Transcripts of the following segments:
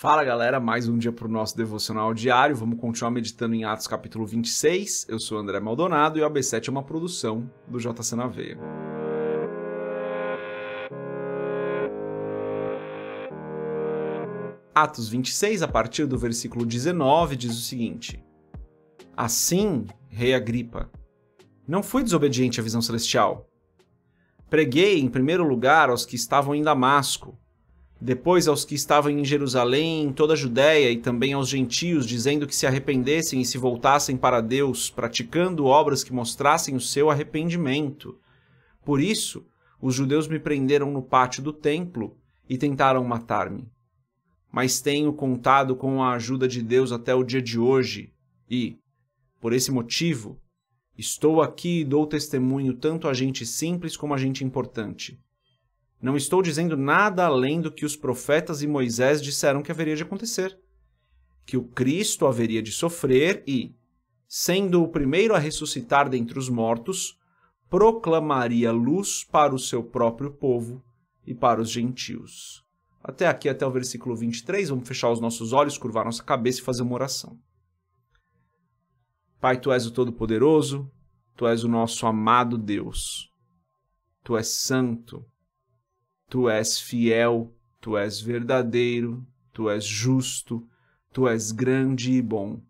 Fala galera, mais um dia para o nosso devocional diário. Vamos continuar meditando em Atos capítulo 26. Eu sou André Maldonado e o AB7 é uma produção do JC na Veia. Atos 26, a partir do versículo 19, diz o seguinte: Assim, rei Agripa, não fui desobediente à visão celestial. Preguei em primeiro lugar aos que estavam em Damasco, depois aos que estavam em Jerusalém, em toda a Judéia e também aos gentios, dizendo que se arrependessem e se voltassem para Deus, praticando obras que mostrassem o seu arrependimento. Por isso, os judeus me prenderam no pátio do templo e tentaram matar-me. Mas tenho contado com a ajuda de Deus até o dia de hoje e, por esse motivo, estou aqui e dou testemunho tanto a gente simples como a gente importante. Não estou dizendo nada além do que os profetas e Moisés disseram que haveria de acontecer, que o Cristo haveria de sofrer e, sendo o primeiro a ressuscitar dentre os mortos, proclamaria luz para o seu próprio povo e para os gentios. Até aqui, até o versículo 23, vamos fechar os nossos olhos, curvar nossa cabeça e fazer uma oração. Pai, Tu és o Todo-Poderoso, Tu és o nosso amado Deus, Tu és santo. Tu és fiel, Tu és verdadeiro, Tu és justo, Tu és grande e bom.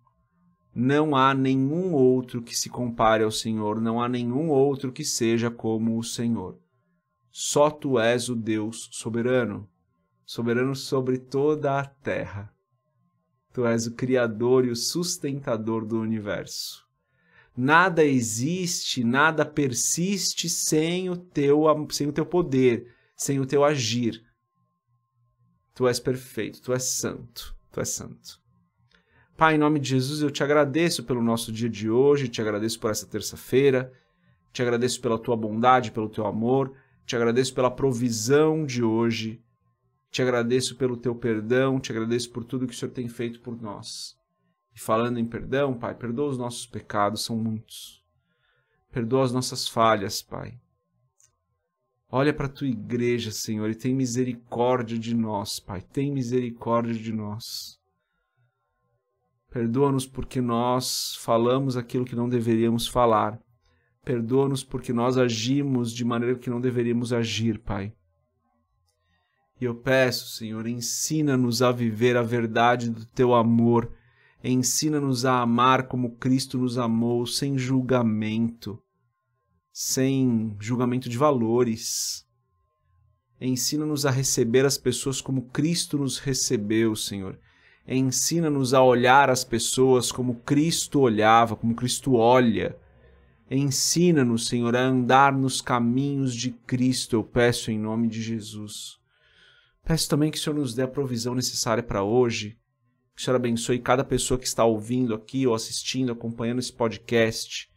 Não há nenhum outro que se compare ao Senhor, não há nenhum outro que seja como o Senhor. Só Tu és o Deus soberano, soberano sobre toda a terra. Tu és o Criador e o sustentador do universo. Nada existe, nada persiste sem o teu poder, sem o teu agir. Tu és perfeito, Tu és santo, Tu és santo. Pai, em nome de Jesus, eu Te agradeço pelo nosso dia de hoje, Te agradeço por essa terça-feira, Te agradeço pela Tua bondade, pelo Teu amor, Te agradeço pela provisão de hoje, Te agradeço pelo Teu perdão, Te agradeço por tudo que o Senhor tem feito por nós. E falando em perdão, Pai, perdoa os nossos pecados, são muitos. Perdoa as nossas falhas, Pai. Olha para a Tua igreja, Senhor, e tem misericórdia de nós, Pai. Tem misericórdia de nós. Perdoa-nos porque nós falamos aquilo que não deveríamos falar. Perdoa-nos porque nós agimos de maneira que não deveríamos agir, Pai. E eu peço, Senhor, ensina-nos a viver a verdade do Teu amor. Ensina-nos a amar como Cristo nos amou, sem julgamento. Sem julgamento de valores. Ensina-nos a receber as pessoas como Cristo nos recebeu, Senhor. Ensina-nos a olhar as pessoas como Cristo olhava, como Cristo olha. Ensina-nos, Senhor, a andar nos caminhos de Cristo, eu peço em nome de Jesus. Peço também que o Senhor nos dê a provisão necessária para hoje. Que o Senhor abençoe cada pessoa que está ouvindo aqui, ou assistindo, acompanhando esse podcast.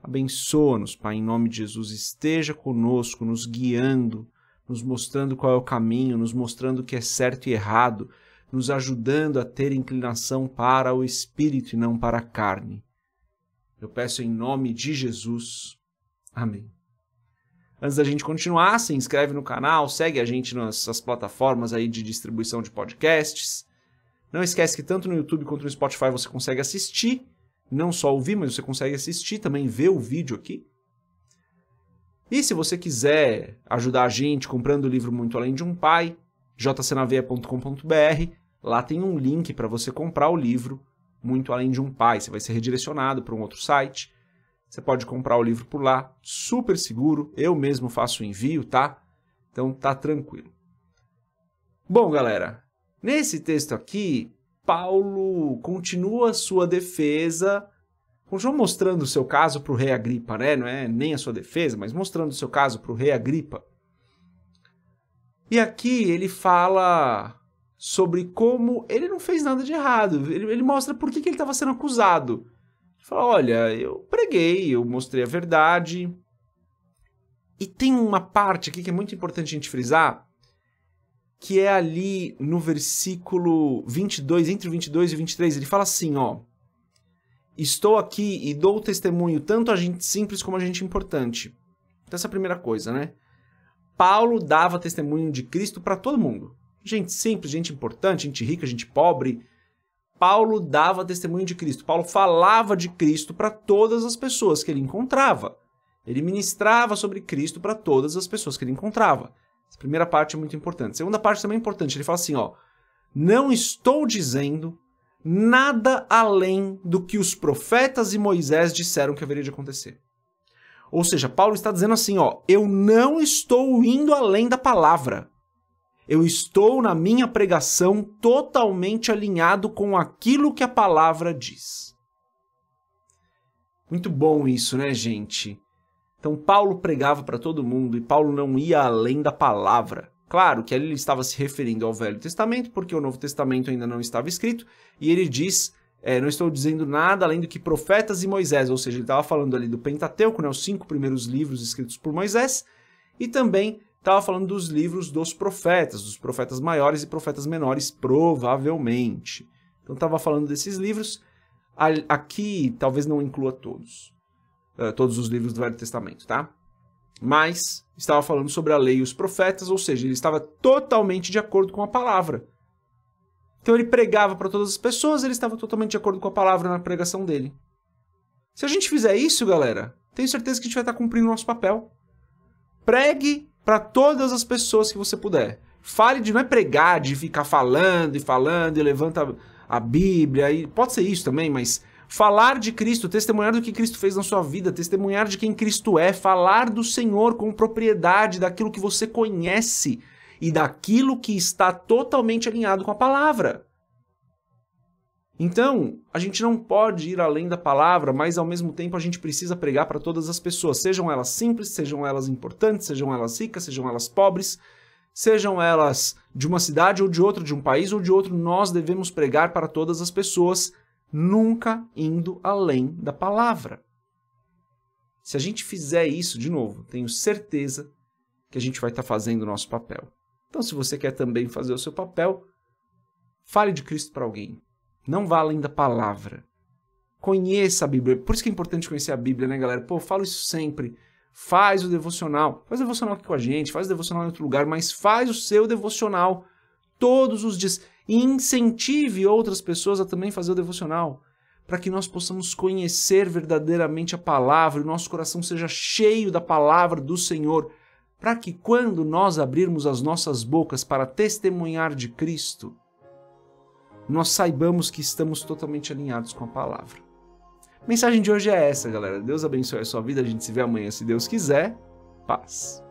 Abençoa-nos, Pai, em nome de Jesus, esteja conosco, nos guiando, nos mostrando qual é o caminho, nos mostrando o que é certo e errado, nos ajudando a ter inclinação para o Espírito e não para a carne. Eu peço em nome de Jesus. Amém. Antes da gente continuar, se inscreve no canal, segue a gente nessas plataformas aí de distribuição de podcasts. Não esquece que tanto no YouTube quanto no Spotify você consegue assistir. Não só ouvir, mas você consegue assistir, também ver o vídeo aqui. E se você quiser ajudar a gente comprando o livro Muito Além de um Pai, jcnaveia.com.br, lá tem um link para você comprar o livro Muito Além de um Pai. Você vai ser redirecionado para um outro site. Você pode comprar o livro por lá, super seguro. Eu mesmo faço o envio, tá? Então tá tranquilo. Bom, galera, nesse texto aqui, Paulo continua sua defesa, continua mostrando o seu caso para o rei Agripa, né? Não é nem a sua defesa, mas mostrando o seu caso para o rei Agripa. E aqui ele fala sobre como ele não fez nada de errado, ele mostra por que ele estava sendo acusado. Ele fala, olha, eu preguei, eu mostrei a verdade. E tem uma parte aqui que é muito importante a gente frisar, que é ali no versículo 22, entre o 22 e o 23, ele fala assim, ó, estou aqui e dou testemunho tanto a gente simples como a gente importante. Então essa é a primeira coisa, né? Paulo dava testemunho de Cristo para todo mundo, gente simples, gente importante, gente rica, gente pobre. Paulo dava testemunho de Cristo. Paulo falava de Cristo para todas as pessoas que ele encontrava. Ele ministrava sobre Cristo para todas as pessoas que ele encontrava. Essa primeira parte é muito importante. A segunda parte também é importante. Ele fala assim, ó, não estou dizendo nada além do que os profetas e Moisés disseram que haveria de acontecer. Ou seja, Paulo está dizendo assim, ó, eu não estou indo além da palavra. Eu estou na minha pregação totalmente alinhado com aquilo que a palavra diz. Muito bom isso, né, gente? Então Paulo pregava para todo mundo e Paulo não ia além da palavra. Claro que ali ele estava se referindo ao Velho Testamento, porque o Novo Testamento ainda não estava escrito, e ele diz, não estou dizendo nada além do que profetas e Moisés, ou seja, ele estava falando ali do Pentateuco, né, os 5 primeiros livros escritos por Moisés, e também estava falando dos livros dos profetas maiores e profetas menores, provavelmente. Então estava falando desses livros, aqui talvez não inclua todos os livros do Velho Testamento, tá? Mas estava falando sobre a lei e os profetas, ou seja, ele estava totalmente de acordo com a palavra. Então ele pregava para todas as pessoas, ele estava totalmente de acordo com a palavra na pregação dele. Se a gente fizer isso, galera, tenho certeza que a gente vai estar cumprindo o nosso papel. Pregue para todas as pessoas que você puder. Fale de não é pregar, de ficar falando e falando e levanta a Bíblia, e pode ser isso também, mas... falar de Cristo, testemunhar do que Cristo fez na sua vida, testemunhar de quem Cristo é, falar do Senhor com propriedade, daquilo que você conhece e daquilo que está totalmente alinhado com a palavra. Então, a gente não pode ir além da palavra, mas ao mesmo tempo a gente precisa pregar para todas as pessoas, sejam elas simples, sejam elas importantes, sejam elas ricas, sejam elas pobres, sejam elas de uma cidade ou de outra, de um país ou de outro, nós devemos pregar para todas as pessoas, nunca indo além da palavra. Se a gente fizer isso, de novo, tenho certeza que a gente vai estar fazendo o nosso papel. Então, se você quer também fazer o seu papel, fale de Cristo para alguém. Não vá além da palavra. Conheça a Bíblia. Por isso que é importante conhecer a Bíblia, né, galera? Pô, eu falo isso sempre. Faz o devocional. Faz o devocional aqui com a gente, faz o devocional em outro lugar, mas faz o seu devocional todos os dias. E incentive outras pessoas a também fazer o devocional, para que nós possamos conhecer verdadeiramente a palavra, e o nosso coração seja cheio da palavra do Senhor, para que quando nós abrirmos as nossas bocas para testemunhar de Cristo, nós saibamos que estamos totalmente alinhados com a palavra. A mensagem de hoje é essa, galera. Deus abençoe a sua vida, a gente se vê amanhã, se Deus quiser. Paz.